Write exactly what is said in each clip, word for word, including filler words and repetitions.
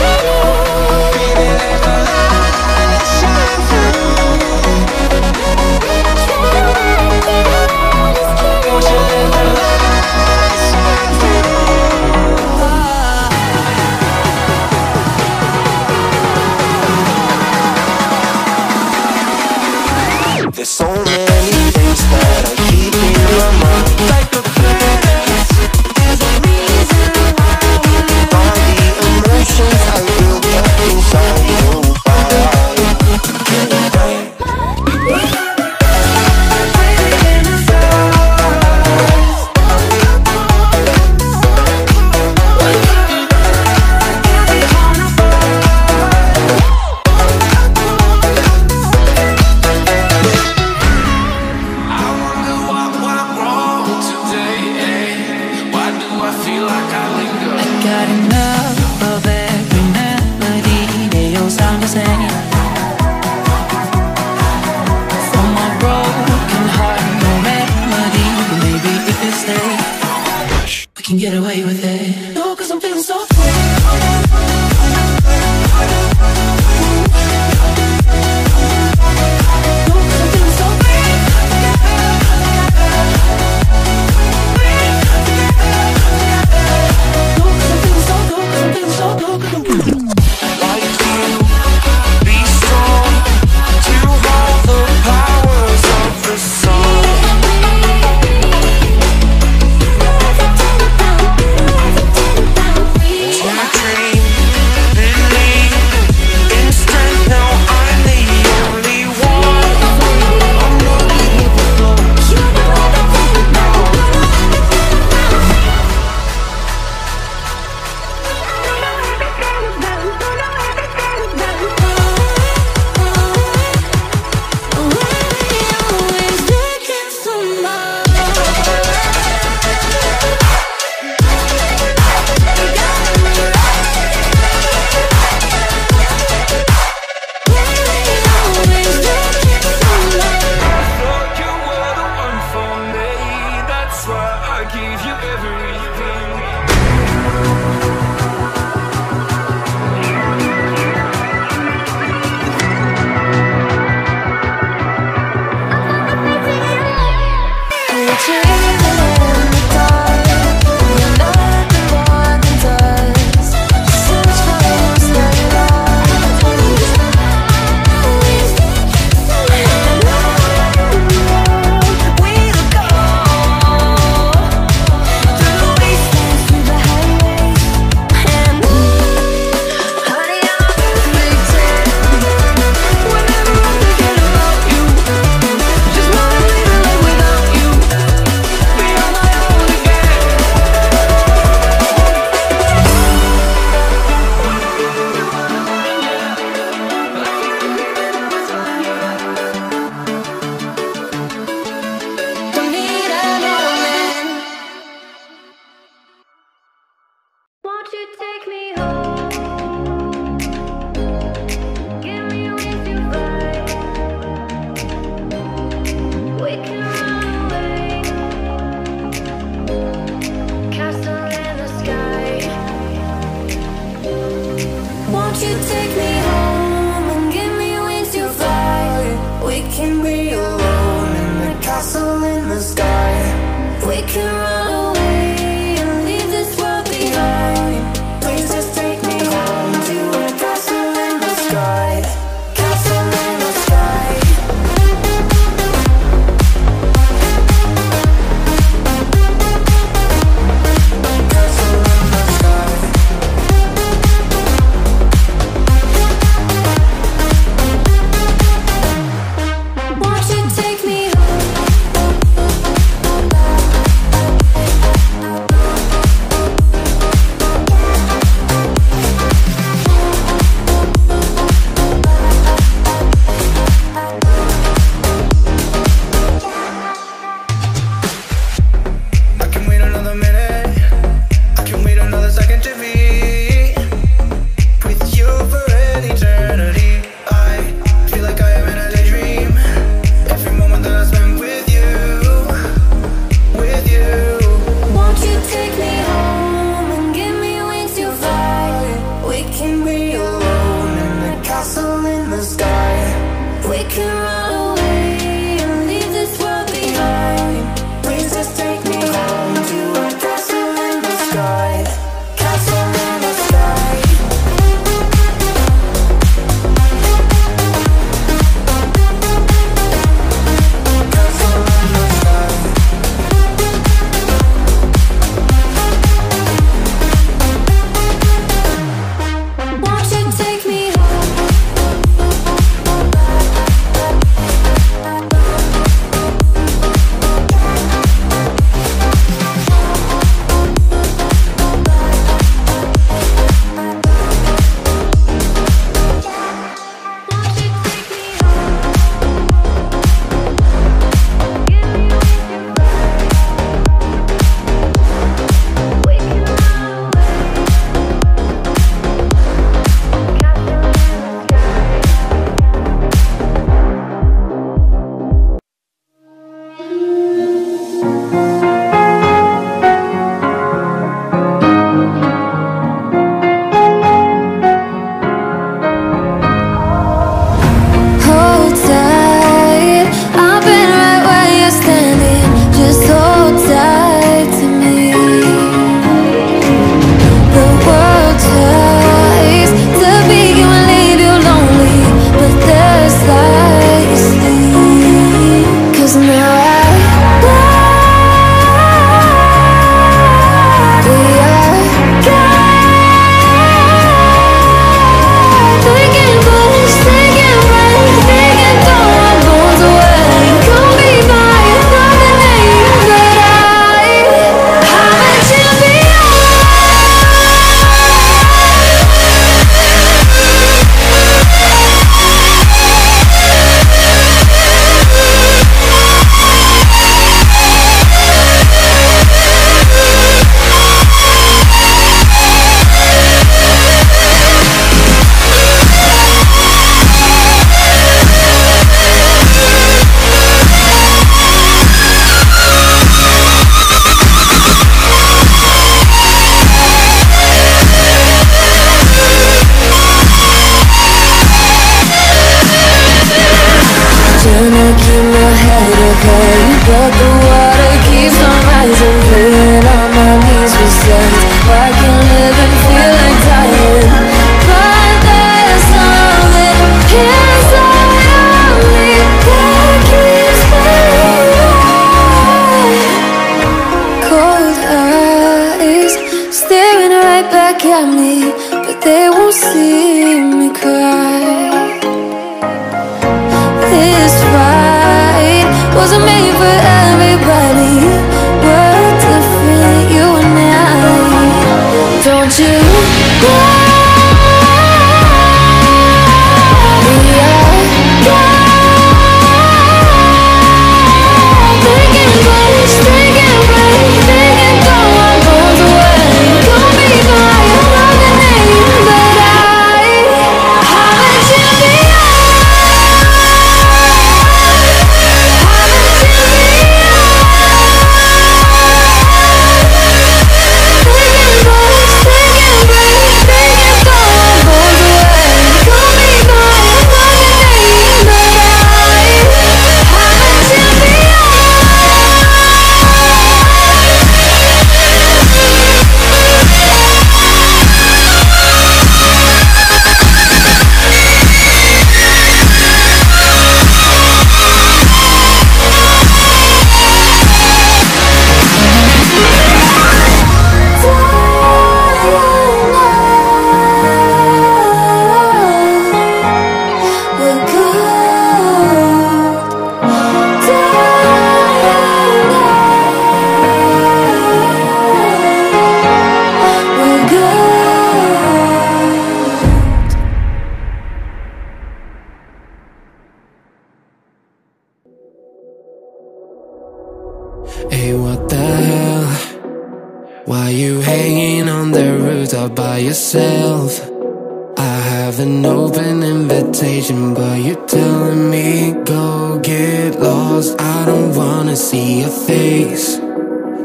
Baby, let the light shine through. Won't you let the light shine through? Ah. There's so many things that I keep in my mind, like a prince. There's a reason why we all the emotions I feel inside you.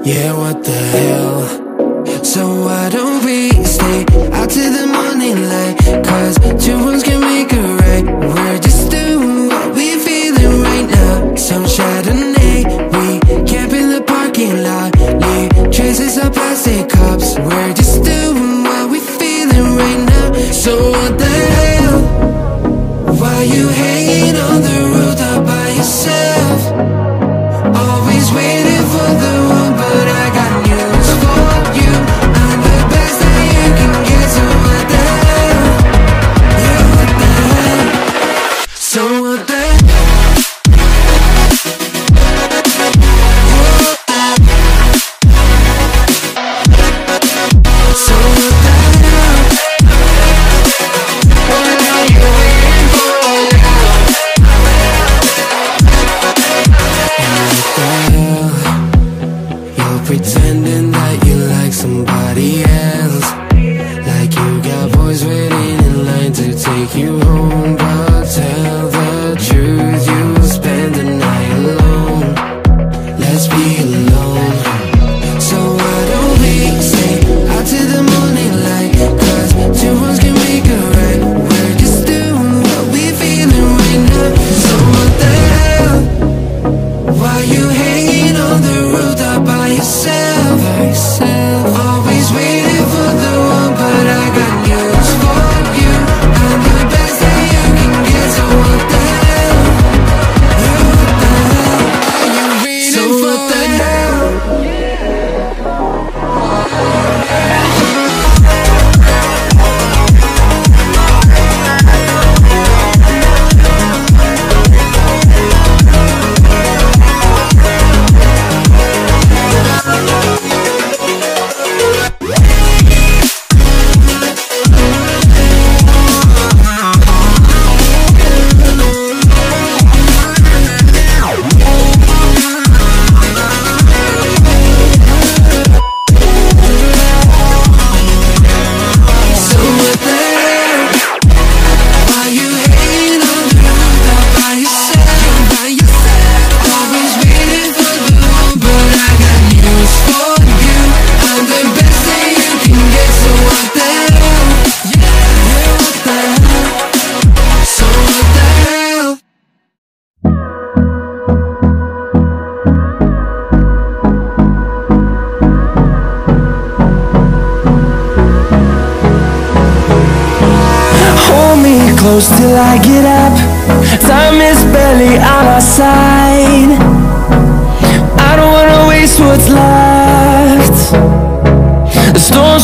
What the hell? close till I get up. Time is barely on our side. I don't wanna waste what's left. The storms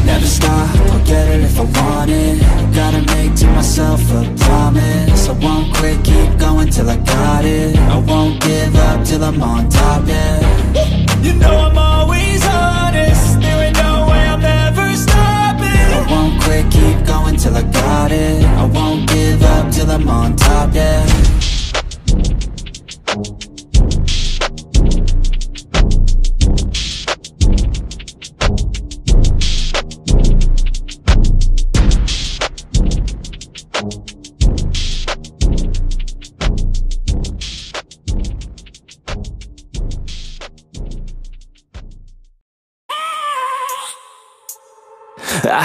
Never stop, I'll get it if I want it. Gotta make to myself a promise. I won't quit, keep going till I got it. I won't give up till I'm on top, yeah. You know I'm always honest, there ain't no way I'm ever stopping. I won't quit, keep going till I got it. I won't give up till I'm on top, yeah. I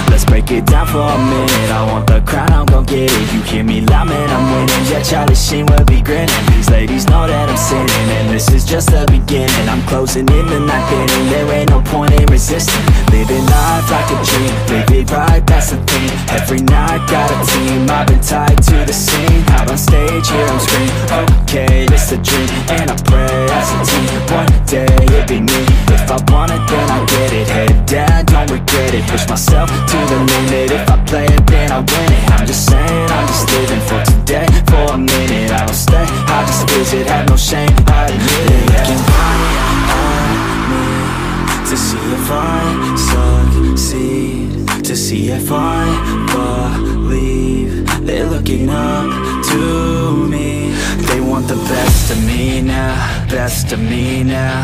Let's break get down for a minute. I want the crown, I'm gon' get it. You hear me loud, man, I'm winning. Yeah, Charlie Sheen will be grinning. These ladies know that I'm sinning, and this is just the beginning. I'm closing in the night inning. There ain't no point in resisting. Living life like a dream, live it right, that's the thing. Every night, got a team, I've been tied to the scene. Out on stage, here I'm screaming, okay, this a dream. And I pray as a team, one day it be me. If I want it, then I get it. Head down, don't regret it. Push myself to the limit. If I play it, then I win it. I'm just saying, I'm just living for today, for a minute. I don't stay, I just visit, have no shame, I admit it. Looking right at me to see if I succeed, to see if I believe. They're looking up to me. They want the best of me now, best of me now,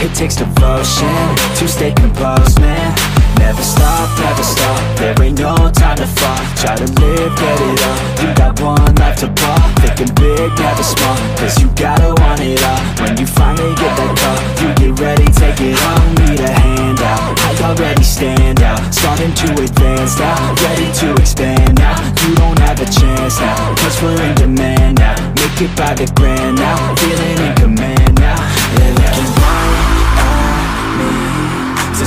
It takes devotion to stay composed, man. Never stop, never stop, there ain't no time to fall. Try to live, get it up, you got one life to pop. Thinking big, never small, cause you gotta want it all. When you finally get that call, you get ready, take it on. Need a hand out, I already stand out. Starting to advance now, ready to expand now. You don't have a chance now, cause we're in demand now. Make it by the grand now, feeling in command now. They're looking right at me to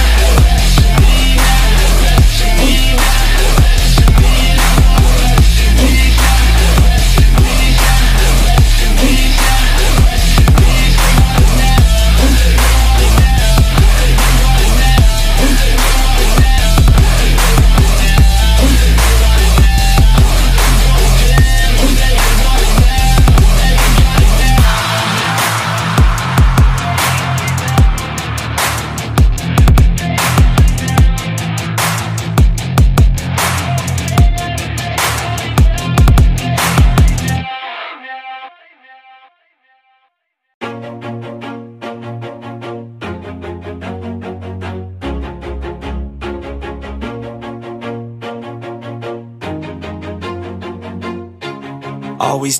Always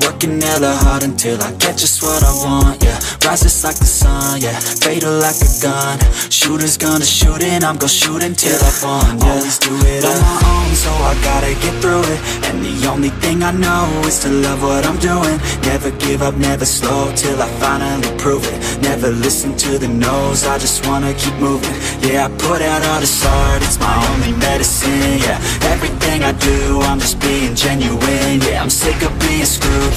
working hella hard until I get just what I want. Yeah, rises like the sun, yeah, fatal like a gun. Shooters gonna shoot and I'm gonna shoot until yeah. I fall. Yeah. Always do it on my own, so I gotta get through it. And the only thing I know is to love what I'm doing. Never give up, never slow, till I finally prove it. Never listen to the no's, I just wanna keep moving. Yeah, I put out all this art, it's my only medicine. Yeah, everything I do, I'm just being genuine. Yeah, I'm sick of being screwed,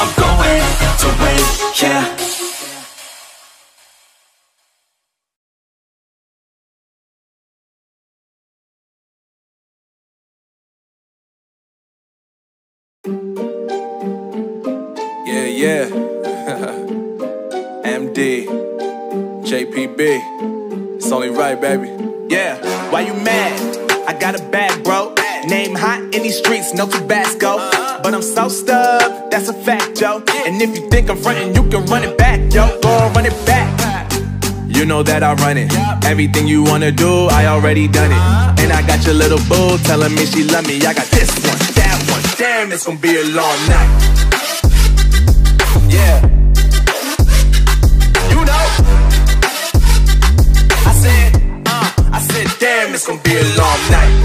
I'm going to win, yeah. It's only right, baby. Yeah, why you mad? I got a bad bro. Name hot in these streets, no Tabasco. But I'm so stubbed, that's a fact, yo. And if you think I'm frontin', you can run it back, yo. Go on, run it back. You know that I run it. Everything you wanna do, I already done it. And I got your little boo telling me she love me. I got this one, that one. Damn, it's gonna be a long night. Yeah. Damn, it's gonna be a long night.